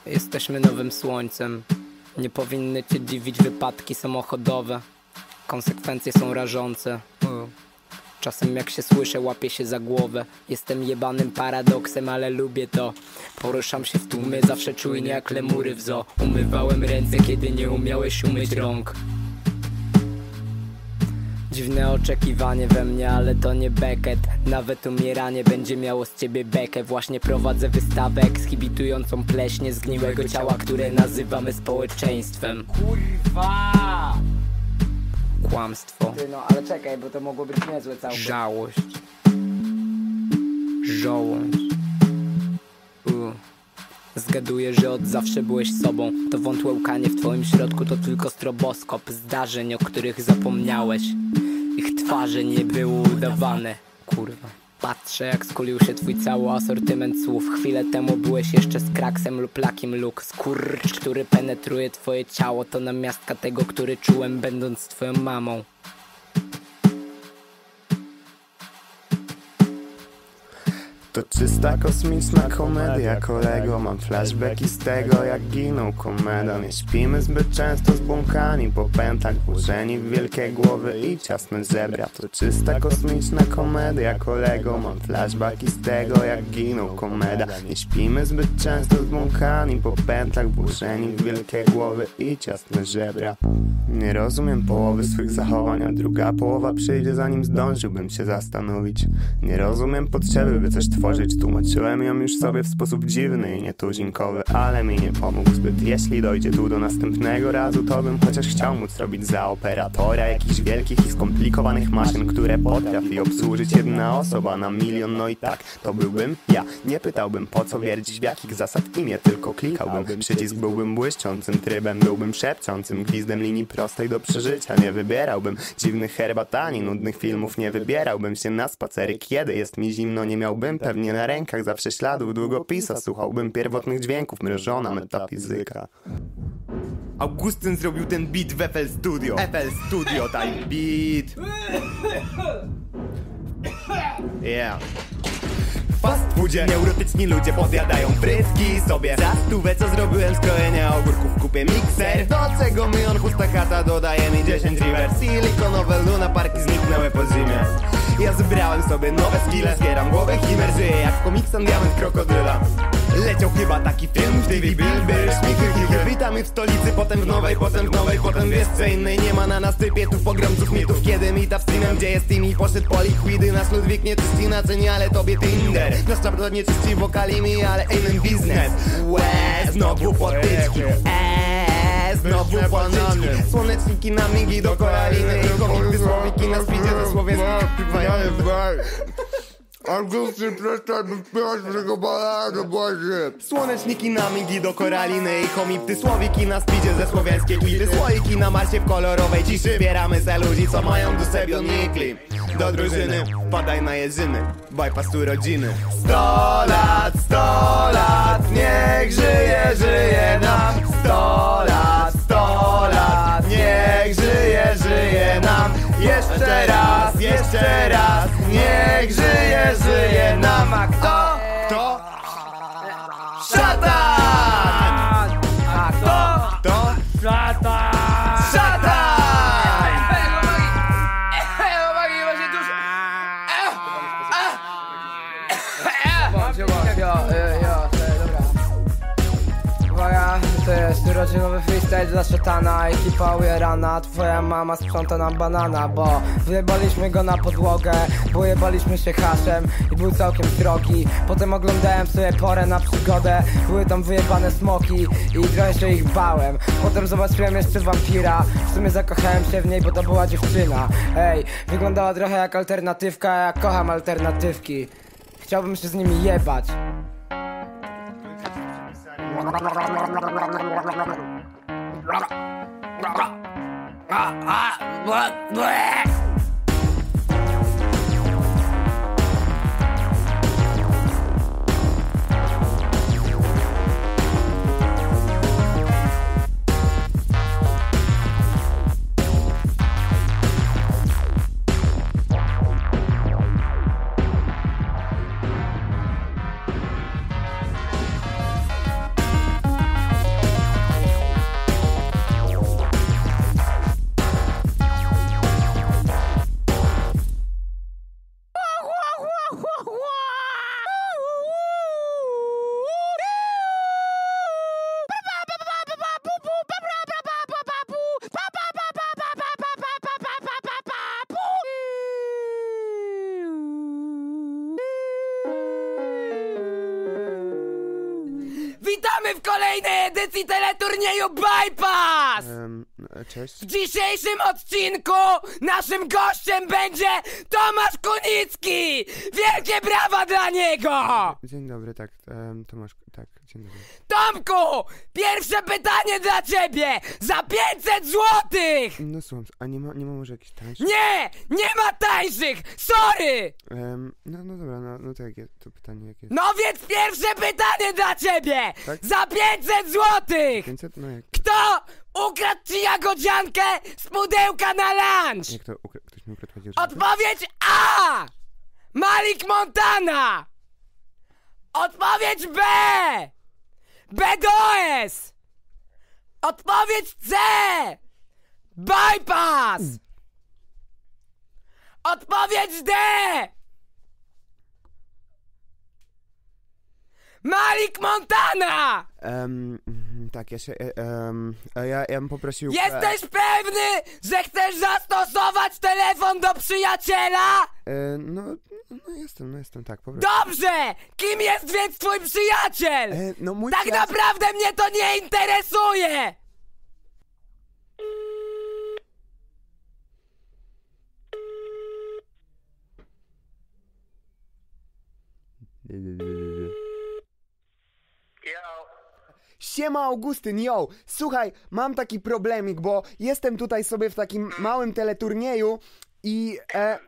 Jesteśmy nowym słońcem. Nie powinny cię dziwić wypadki samochodowe. Konsekwencje są rażące. Czasem jak się słyszę, łapię się za głowę. Jestem jebanym paradoksem, ale lubię to. Poruszam się w tłumie, zawsze czujnie jak lemury w zoo. Umywałem ręce, kiedy nie umiałeś umyć rąk. Dziwne oczekiwanie we mnie, ale to nie Beckett. Nawet umieranie będzie miało z ciebie bekę. Właśnie prowadzę wystawę ekshibitującą pleśnie zgniłego ciała, które nazywamy społeczeństwem. Kurwa! Kłamstwo. Ty no, ale czekaj, bo to mogło być niezłe całkiem. Żałość. Żołądź. U. Zgaduję, że od zawsze byłeś sobą. To wątłe łkanie w twoim środku to tylko stroboskop zdarzeń, o których zapomniałeś. Ich twarze nie były udawane. Kurwa. Patrzę, jak skulił się twój cały asortyment słów. Chwilę temu byłeś jeszcze z kraksem lub Luckim Luke. Skurcz, który penetruje twoje ciało, to namiastka tego, który czułem będąc twoją mamą. To czysta kosmiczna komedia, kolego. Mam flashbacki z tego, jak ginął Komeda. Nie śpimy zbyt często zbłąkani po pętach, burzeni w wielkie głowy i ciasne żebra. To czysta kosmiczna komedia, kolego. Mam flashbacki z tego, jak ginął Komeda. Nie śpimy zbyt często zbłąkani po pętach, burzeni w wielkie głowy i ciasne żebra. Nie rozumiem połowy swych zachowań, a druga połowa przyjdzie zanim zdążyłbym się zastanowić. Nie rozumiem potrzeby, by coś tworzyć. Tłumaczyłem ją już sobie w sposób dziwny i nietuzinkowy, ale mi nie pomógł zbyt. Jeśli dojdzie tu do następnego razu, to bym chociaż chciał móc robić za operatora jakichś wielkich i skomplikowanych maszyn, które potrafi obsłużyć jedna osoba na milion. No i tak, to byłbym ja. Nie pytałbym po co wierdzić, w jakich zasad imię, tylko klikałbym przycisk, byłbym błyszczącym trybem, byłbym szepczącym gwizdem linii prostej do przeżycia. Nie wybierałbym dziwnych herbat ani nudnych filmów, nie wybierałbym się na spacery, kiedy jest mi zimno. Nie miałbym pewnie na rękach zawsze śladów długopisa, słuchałbym pierwotnych dźwięków, mrożona metafizyka. Augustyn zrobił ten beat w F L Studio. F L Studio time beat. Yeah. Fast foodzie neurotyczni ludzie podjadają frytki sobie za stówę, co zrobiłem z krojenia ogórków, kupię mikser, do czego mi on chusta kata dodaje mi dziesięć river. Silikonowe luna parki zniknęły po zimie. Ja zebrałem sobie nowe skille, zbieram głowę Himer, żyję jak w komiksem diament krokodyla. Leciał chyba taki film w T V Bilber, szmichy, witamy w stolicy, potem w nowej, potem w nowej, potem w jeszcze innej. Nie ma na nas typietów, pogromców mitów, kiedy mi ta wstrzymam, gdzie jest Timmy, poszedł po liquidy. Nasz Ludwik nie czyści na cenie, ale tobie Tinder. Nasz czapdor nie czyści wokalimi, ale inny biznes. Łe, znowu potyczki, eee, znowu panami. Słoneczniki na migi do koraliny i komiksy słowiki na spidzie ze słowiańskich piwajem. Augustyn, przestań mi śpiewać tego baladu, Boże! Słoneczniki na migi do koraliny i homipty, słowiki na spidzie ze słowiańskie klity, słoiki na marsie w kolorowej ciszy. Bieramy se ludzi, co mają do siebie nikli. Do drużyny, padaj na jeżyny, bypass urodziny. Sto lat, sto lat, niech żyje, żyje nam. Sto lat, sto lat, niech żyje, żyje nam. Jeszcze raz, jeszcze raz, niech żyje, żyje nam. A kto? Kto? Szatan! A kto? Kto? Szatan! Szatan! Uwagi, właśnie tuż... Uwaga, to jest urodzinowy freestyle dla szatana. Ekipa ujarana, twoja mama sprząta nam banana, bo wyjebaliśmy go na podłogę, bo jebaliśmy się haszem i był całkiem drogi. Potem oglądałem sobie Porę na przygodę, były tam wyjebane smoki i trochę się ich bałem. Potem zobaczyłem jeszcze wampira, w sumie zakochałem się w niej, bo to była dziewczyna. Ej, wyglądała trochę jak alternatywka, a ja kocham alternatywki. Chciałbym się z nimi jebać. Witamy w kolejnej edycji teleturnieju Bypass! Um, cześć. W dzisiejszym odcinku naszym gościem będzie Tomasz Kunicki! Wielkie brawa dla niego! Dzień dobry, tak, um, Tomasz, tak, dzień dobry. Tomku! Pierwsze pytanie dla ciebie! Za pięćset złotych! No słucham, a nie ma, nie ma może jakichś tańszych? Nie! Nie ma tańszych! Sorry! Um, no, no dobra, no, no to jakie to pytanie jakie? No więc pierwsze pytanie dla ciebie! Tak? Za pięćset złotych! pięćset? No jak... Kto ukradł ci jagodziankę z pudełka na lunch? Jak to ukra... Ktoś mi ukradł jagodziankę? Odpowiedź A! Malik Montana! Odpowiedź B! Bedoes! Odpowiedź C! Bypass! Odpowiedź D! Malik Montana! Um, tak, ja się... Um, ja, ja bym poprosił... Jesteś pewny, że chcesz zastosować telefon do przyjaciela? E, no, no jestem, no jestem, tak, poproszę. Dobrze! Kim jest więc twój przyjaciel? E, no mój tak przyjaciel... naprawdę mnie to nie interesuje! Siema Augustyn, yo! Słuchaj, mam taki problemik, bo jestem tutaj sobie w takim małym teleturnieju i... E,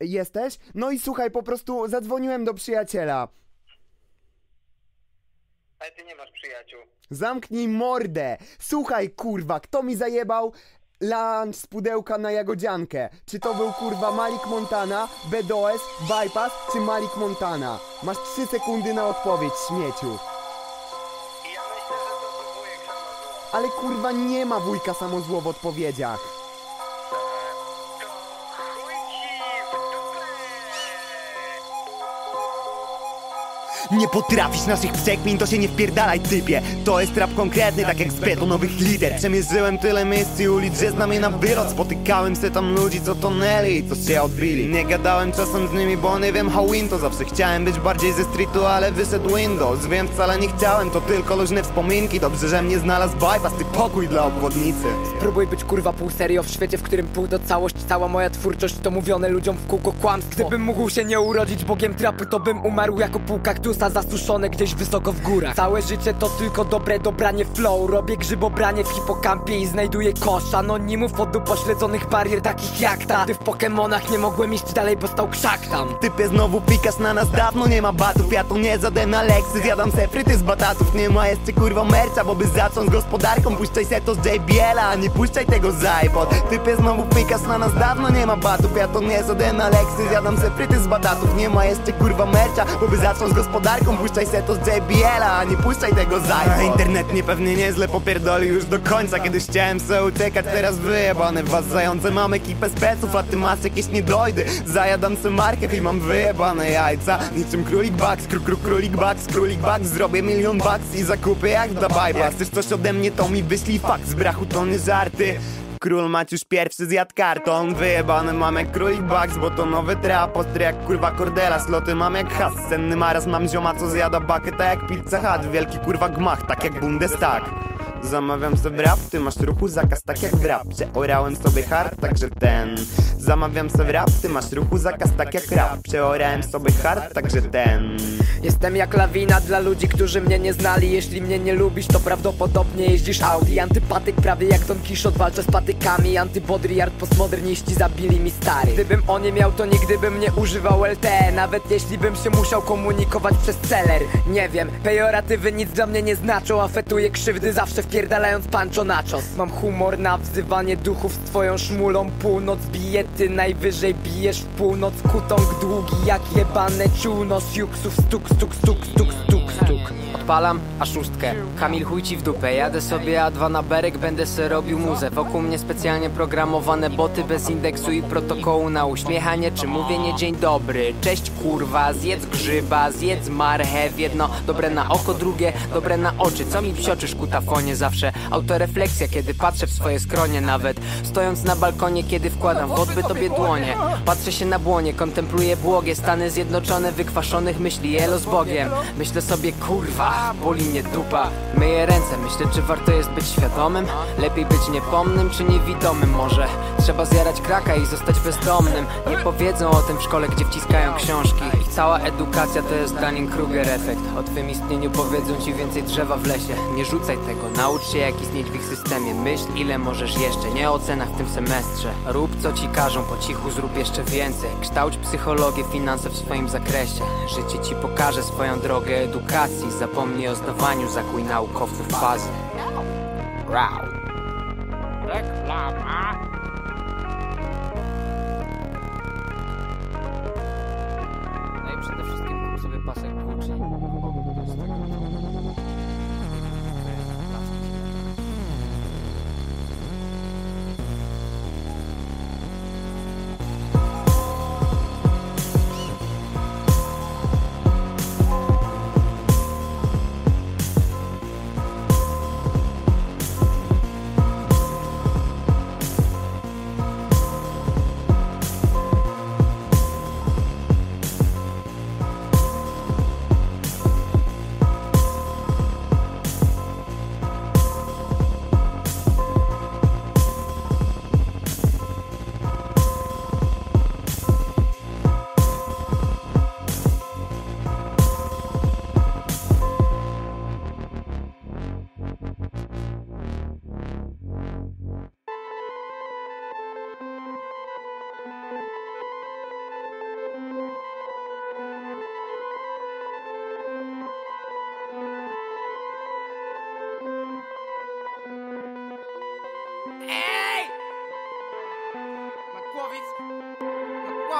jesteś? No i słuchaj, po prostu zadzwoniłem do przyjaciela. Ale ty nie masz przyjaciół. Zamknij mordę! Słuchaj, kurwa, kto mi zajebał lunch z pudełka na jagodziankę? Czy to był, kurwa, Malik Montana, Bedoes, Bypass, czy Malik Montana? Masz trzy sekundy na odpowiedź, śmieciu. Ja myślę, że to był wujek samozło. Ale, kurwa, nie ma wujka samozło w odpowiedziach. Nie potrafisz naszych przekmin, to się nie wpierdalaj, typie. To jest rap konkretny, tak jak z betonowych lider. Przemierzyłem tyle miejsc i ulic, że znam je na wylot. Spotykałem se tam ludzi, co tonęli i co się odbili. Nie gadałem czasem z nimi, bo nie wiem how into. Zawsze chciałem być bardziej ze streetu, ale wyszedł Windows. Wiem, wcale nie chciałem, to tylko luźne wspominki. Dobrze, że mnie znalazł Bypass, ty pokój dla obwodnicy. Spróbuj być, kurwa, pół serio w świecie, w którym pół do całość. Cała moja twórczość to mówione ludziom w kółko kłamstwo. Gdybym mógł się nie urodzić bogiem trapu, to bym umarł jako pół kaktusa zasuszone gdzieś wysoko w górach. Całe życie to tylko dobre dobranie flow. Robię grzybobranie w hipokampie i znajduję kosz anonimów od upośledzonych barier takich jak ta. Gdy w Pokemonach nie mogłem iść dalej, bo stał krzak tam. Typie znowu pikasz na nas, dawno nie ma batów. Ja tu nie zadem na leksy, zjadam se fryty z batatów. Nie ma jeszcze, kurwa, mercha, bo by zacząć gospodarką. Puszczaj se to z J B L-a, a nie puszczaj tego z iPod. Typie znowu pikasz na nas, dawno nie ma batów. Ja tu nie zadem na leksy, zjadam se fryty z batatów. Nie ma jeszcze, kurwa, mercha, bo by zacząć gospodarką. Darką, puszczaj se to z J B L-a, a nie puszczaj tego za. Internet mnie pewnie nieźle popierdolił już do końca. Kiedyś chciałem se uciekać, teraz wyjebane w was zające. Mam ekipę speców, a ty masz jakieś niedojdy. Zajadam se market i mam wyjebane jajca. Niczym królik bugs, kru kru królik bugs, królik bugs. Zrobię milion bucks i zakupię jak da Bypass. Jak chcesz coś ode mnie, to mi wyślij fakt. Z brachu to nie żarty. Król Maciuś pierwszy zjadł karton. Wyjebany mam jak królik bugs, bo to nowy trap. Ostry jak kurwa Cordela, sloty mam jak has. Senny maraz mam zioma, co zjada bakę, tak jak Pizza Hut. Wielki kurwa gmach, tak jak Bundestag. Zamawiam sobie rap, ty masz ruchu zakaz, tak jak rap. Przeorałem sobie hard, także ten. Zamawiam sobie rap, ty masz ruchu zakaz, tak jak rap. Przeorałem sobie hard, także ten. Jestem jak lawina dla ludzi, którzy mnie nie znali. Jeśli mnie nie lubisz, to prawdopodobnie jeździsz Audi. Antypatyk prawie jak Don Quixote, walczę z patykami. Antybodriard, postmoderniści zabili mi stary. Gdybym o nie miał, to nigdy bym nie używał L T E. Nawet jeśli bym się musiał komunikować przez celer. Nie wiem, pejoratywy nic dla mnie nie znaczą. Afetuję krzywdy zawsze wpierdalając pancho nachos. Mam humor na wzywanie duchów z twoją szmulą. Północ bije, ty najwyżej bijesz w północ. Kutąg długi jak jebane ciuno z juksów stuk. Stuk, stuk, stuk, stuk, stuk. Odpalam A szóstkę. Kamil chuj ci w dupę. Jadę sobie A dwa na berek, będę se robił muzę. Wokół mnie specjalnie programowane boty bez indeksu i protokołu na uśmiechanie czy mówienie dzień dobry. Cześć kurwa, zjedz grzyba, zjedz marchew. Jedno dobre na oko, drugie dobre na oczy. Co mi psioczysz kutafonie zawsze? Autorefleksja, kiedy patrzę w swoje skronie nawet. Stojąc na balkonie, kiedy wkładam w odbyt tobie dłonie. Patrzę się na błonie, kontempluję błogie Stany Zjednoczone wykwaszonych myśli. Elo z Bogiem. Myślę sobie kurwa, boli mnie dupa. Myję ręce, myślę czy warto jest być świadomym. Lepiej być niepomnym czy niewidomym może. Trzeba zjarać kraka i zostać bezdomnym. Nie powiedzą o tym w szkole, gdzie wciskają książki. I cała edukacja to jest Dunning-Kruger efekt. O twym istnieniu powiedzą ci więcej drzewa w lesie. Nie rzucaj tego, naucz się jak istnieć w ich systemie. Myśl ile możesz jeszcze, nie o cenach w tym semestrze. Rób co ci każą, po cichu zrób jeszcze więcej. Kształć psychologię, finanse w swoim zakresie. Życie ci pokaże Pokażę swoją drogę edukacji. Zapomnij o zdawaniu, zakuj naukowców fazy. Wow. Reklama. No i przede wszystkim kup sobie pasek włóczni.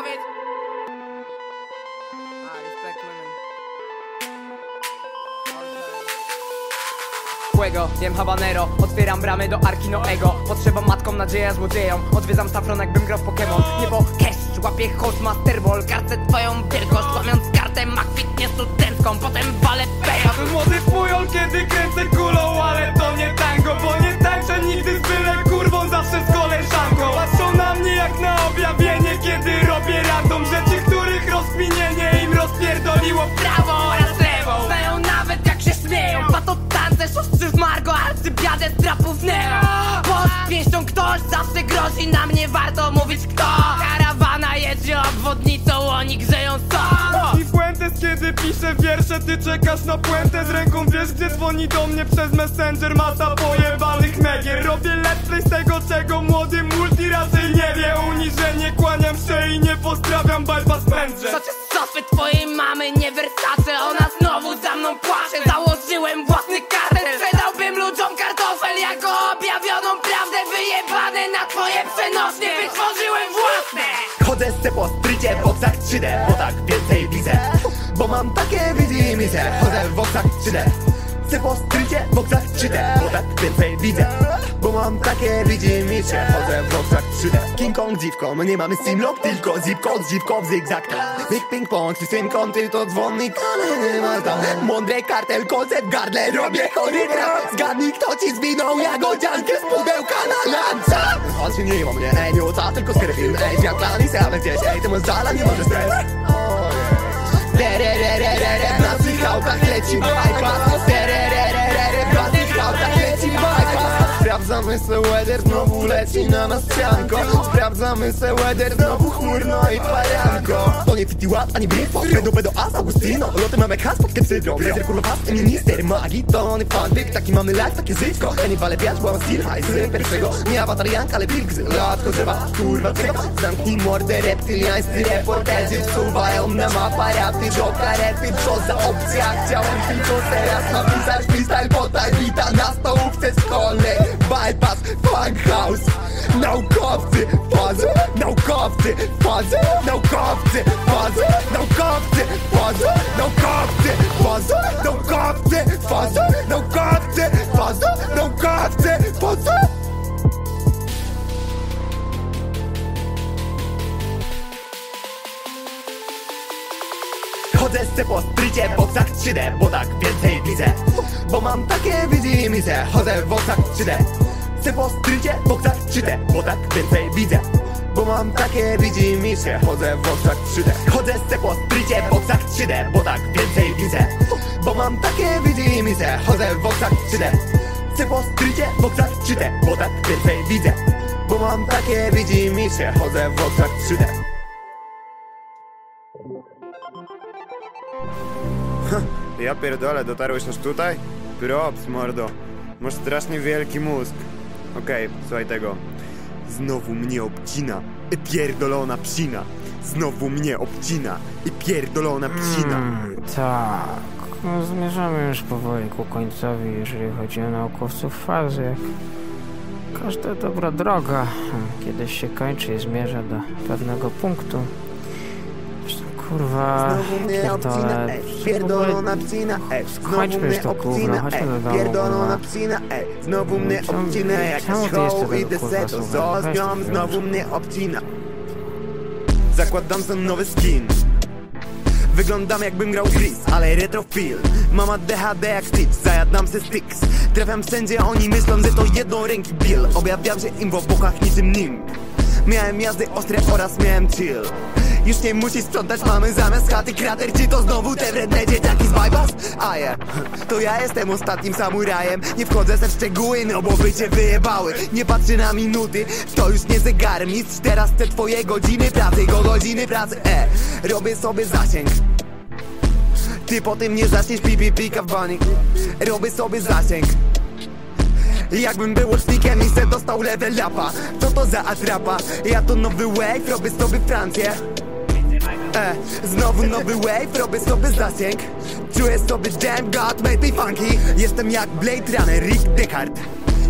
powiedz! Ah, respect women. Jem habanero, otwieram bramy do arki Noego. Potrzeba matkom, nadzieja złodziejom. Odwiedzam safron, jakbym grał w Pokémon. Niebo cash, łapie host, masterball. Karcę twoją wielkość, łamiąc kartę ma kwitnie studencką, potem walę peja. Aby młody fujon, kiedy kręcę kulą. Ale to nie tango, bo nie tańczę nigdy z byle kurwą, zawsze z koleżanką. Patrzą na mnie jak na objawienie, kiedy robię random rzeczy, których rozkminienie im rozpierdoliło w prawo oraz lewo. Znają nawet jak się śmieją, szóstrzy z Margo, arcybiadę z trapów Neo. Pod pięścią ktoś zawsze grozi, na mnie warto mówić kto. Karawana jedzie obwodnicą, oni grzeją sok. I puentes, kiedy piszę wiersze, ty czekasz na puentę. Z ręką wiesz, gdzie dzwoni do mnie przez Messenger masa pojebanych megier. Robię let's play z tego, czego młody multi raczej nie wie. Uniżenie, kłaniam się i nie pozdrawiam Bypass mędrze. Socie z sofy twojej mamy, nie Versace. Ona znowu za mną płacze, założyłem własny kar. Na twoje przenośnie wytworzyłem własne. Chodzę se po strycie w oksach trzy D, bo tak więcej widzę, bo mam takie wizje i misje. Chodzę w oksach trzy D, se po strycie w oksach trzy D, bo tak więcej widzę, bo mam takie wizje i misje. Chodzę w oksach trzy D. King Kong dziwką, nie mamy simlock, tylko zipką z dziwką w zigzag. Big ping pong, synką, ty to dzwonnik, ale nie ma tam. Mądre kartel, koncert w gardle, robię chory traf. Zgadnij, kto ci zwinął jagodziankę z pudełka na lanca. On się nie ma mnie, ej, nie oca, tylko skrypim. Ej, świat lani, se gdzieś, ej, temu zala nie może stres. Re, re, re, re, re, re, w naszych autach leci bypass. Re, re, re, re, re, w naszych autach leci bypass. Sprawdzamy se weather, znowu leci na nas cianko. Sprawdzamy se weather, znowu chmurno i pajanko. To nie fifty watt, ani brief, kredu Bedoes, Augustino. Loty mamy has pod kepsydrą, rezer kurwa pas, minister magii, tony fanfic. Taki mamy life, takie zysko, kanibale piacz, byłam steel high, z pierwszego. Nie awatarianka, ale wilk z latko drzewa, kurwa drzewa. Zamknij mordę, reptyliańscy reporterzy wsuwają na mapa rapy do karety. Co za opcja, chciałem tylko teraz napisać freestyle, bo tak wita na stołówce szkolnej. Bypass, Fukow, Naukowcy Fazy, Naukowcy Fazy, Naukowcy Fazy, Naukowcy Fazy, Naukowcy Fazy, Naukowcy Fazy, Naukowcy Fazy, Naukowcy Fazy. Chodzę se po strycie w boksach trzy D, bo tak więcej widzę, bo mam takie wizje i misje. Chodzę w boksach trzy D, se po strycie w boksach trzy D, bo tak więcej widzę, bo mam takie wizje i misje. Chodzę w boksach trzy D, chodzę se po strycie w boksach trzy D, bo tak więcej widzę, bo mam takie wizje i misje. Chodzę w boksach trzy D, se po strycie w boksach trzy D, bo tak więcej widzę, bo mam takie wizje i misje. Chodzę w boksach trzy D. Ja pierdolę, dotarłeś aż tutaj? Props, mordo. Masz strasznie wielki mózg. Okej, okay, słuchaj tego. Znowu mnie obcina i pierdolona psina. Znowu mnie obcina i pierdolona psina. Mm, tak, no, zmierzamy już powoli ku końcowi, jeżeli chodzi o naukowców fazy. Jak każda dobra droga kiedyś się kończy i zmierza do pewnego punktu. Kurwa, znowu mnie obcina, ej, pierdolona psina, ej, znowu mnie obcina, ej, pierdolona psina, ej, znowu mnie obcina, jakaś hoł i deseto, zo zbią, znowu mnie obcina. Zakładam ten nowy skin, wyglądam jakbym grał Chris, ale retrofilm. Mama D H D jak Stitch, zajadam se sticks. Trafiam wszędzie, oni myślą, że to jednoręki Bill. Objawiam się im w obokach niczym nim. Miałem jazdy ostre oraz miałem chill. Już nie musisz sprzątać, mamy zamiast chaty krater. Czy to znowu te wredne dzieciaki z Bypass? A ja, to ja jestem ostatnim samurajem. Nie wchodzę ze szczegóły, no bo by cię wyjebały. Nie patrzy na minuty, to już nie zegar mistrz. Teraz te twoje godziny pracy, go godziny pracy. E, robię sobie zasięg. Ty po tym nie zaczniesz pipi pika w bani. Robię sobie zasięg. Jakbym był łącznikiem i se dostał level lapa. Co to za atrapa? Ja to nowy wave, robię sobie Francję. E, znowu nowy wave, robię sobie zasięg. Czuję sobie jam, god made me funky. Jestem jak Blade Runner, Rick Deckard.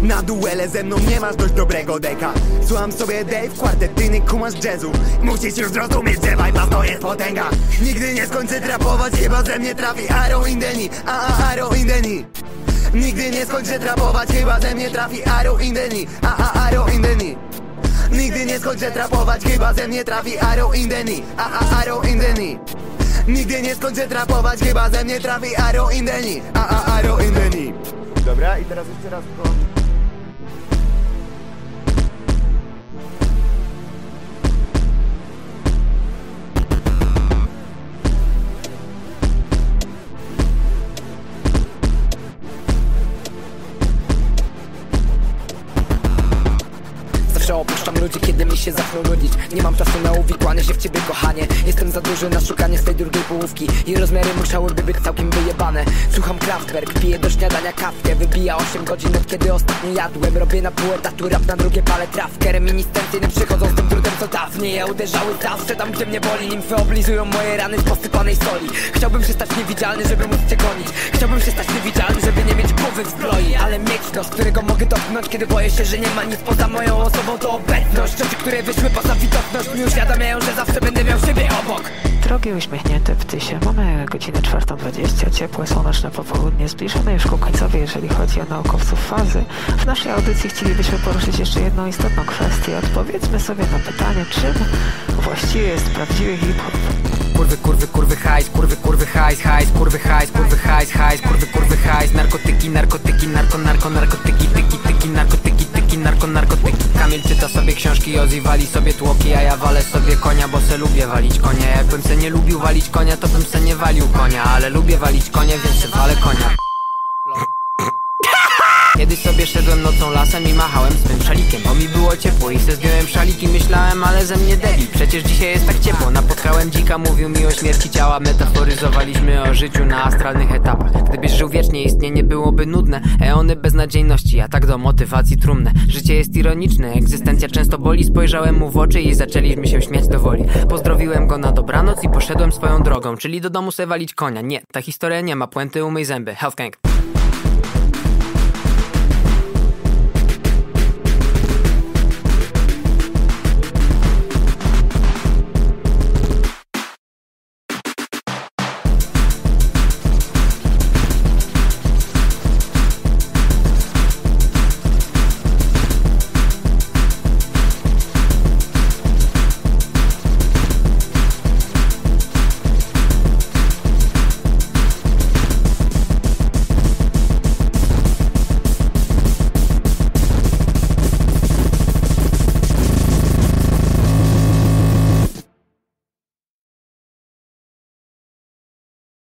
Na duele ze mną nie masz dość dobrego deka. Słucham sobie Dave, kwartet, ty nie kumasz jazzu. Musisz już zrozumieć, że Bypass to jest potęga. Nigdy nie skończę trapować, chyba ze mnie trafi Arrow in the knee, a Arrow in the knee. Nigdy nie skończę trapować, chyba ze mnie trafi Arrow in the knee, a Arrow in the knee. Nigdy nie skończę trapować, chyba ze mnie trafi Arrow in the knee, a Arrow in the knee. Nigdy nie skończę trapować, chyba ze mnie trafi Arrow in the knee, a Arrow in the knee. Dobra, i teraz jeszcze raz to... Opuszczam ludzi, kiedy mi się zaczną nudzić. Nie mam czasu na uwikłanie się w ciebie, kochanie. Jestem za duży na szukanie z tej drugiej połówki. Jej rozmiary musiałyby być całkiem wyjebane. Słucham Kraftwerk, piję do śniadania kawkę. Wybija osiem godzin od kiedy ostatnio jadłem. Robię na pół etatu rap, na drugie palę trawkę. Reminiscencje nie przychodzą z tym trudem co dawniej. Ja uderzały zawsze tam, gdzie mnie boli. Nimfy oblizują moje rany z posypanej soli. Chciałbym się stać niewidzialny, żeby móc cię gonić. Chciałbym się stać niewidzialny, żeby nie mieć głowy w zbroi. Ale mieć to, z którego mogę dotknąć, kiedy boję się, że nie ma nic poza moją osobą. To obecność, rzeczy, które wyszły poza widoczność. Mi uświadamiają, że zawsze będę miał siebie obok. Drogi uśmiechnięte ptysie, mamy godzinę czwartą dwadzieścia, ciepłe, słoneczne popołudnie, zbliżone już ku końcowi, jeżeli chodzi o naukowców fazy. W naszej audycji chcielibyśmy poruszyć jeszcze jedną istotną kwestię. Odpowiedzmy sobie na pytanie, czym właściwie jest prawdziwy hip-hop. Kurwy, kurwy, kurwy, hajs, kurwy, kurwy, hajs, hajs, kurwy, hajs, kurwy, hajs, hajs, kurwy, kurwy, hajs, narkotyki, narkotyki, narko, narko, narkotyki, tyki, tyki, narkotyki, tyki, narko, narkotyki. Kamil czyta sobie książki, Ozzie wali sobie tłoki, a ja walę sobie konia, bo se lubię walić konia. Jakbym se nie lubił walić konia, to bym se nie walił konia, ale lubię walić konia, więc se walę konia. Kiedyś sobie szedłem nocą lasem i machałem swym szalikiem, bo mi było ciepło i se zdjąłem szalik i myślałem, ale ze mnie debil, przecież dzisiaj jest tak ciepło. Napotkałem dzika, mówił mi o śmierci ciała, metaforyzowaliśmy o życiu na astralnych etapach. Gdybyś żył wiecznie, istnienie byłoby nudne, eony beznadziejności, a tak do motywacji trumne. Życie jest ironiczne, egzystencja często boli, spojrzałem mu w oczy i zaczęliśmy się śmiać do woli. Pozdrowiłem go na dobranoc i poszedłem swoją drogą, czyli do domu se walić konia. Nie, ta historia nie ma puenty, umyj zęby, health gang.